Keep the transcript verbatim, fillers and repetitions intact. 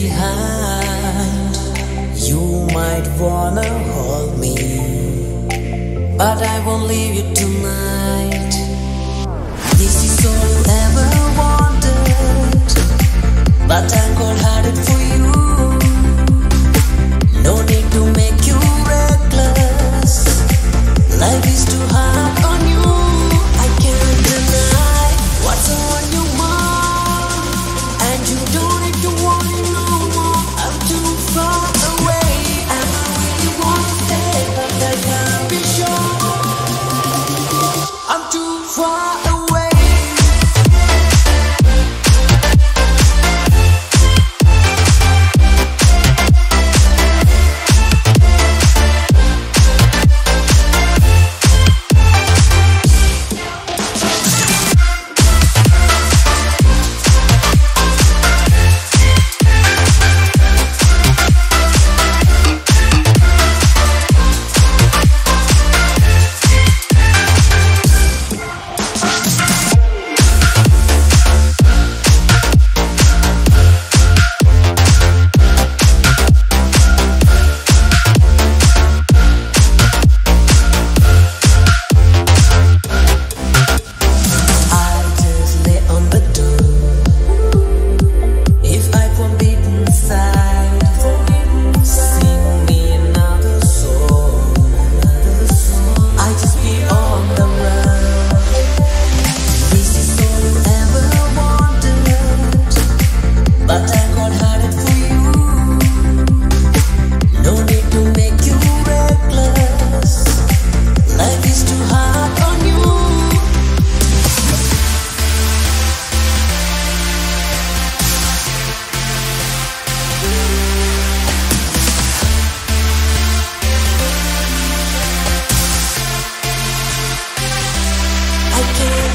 behind. You might wanna hold me, but I won't leave you tonight. This is all I ever wanted, but I'm cold-hearted for you. No need to make you reckless. Life is too hard on you. I can't deny what's on your mind, and you don't need to worry no more. I'm too far away, and I really want to stay, but I can't be sure. I'm too far away. I can't.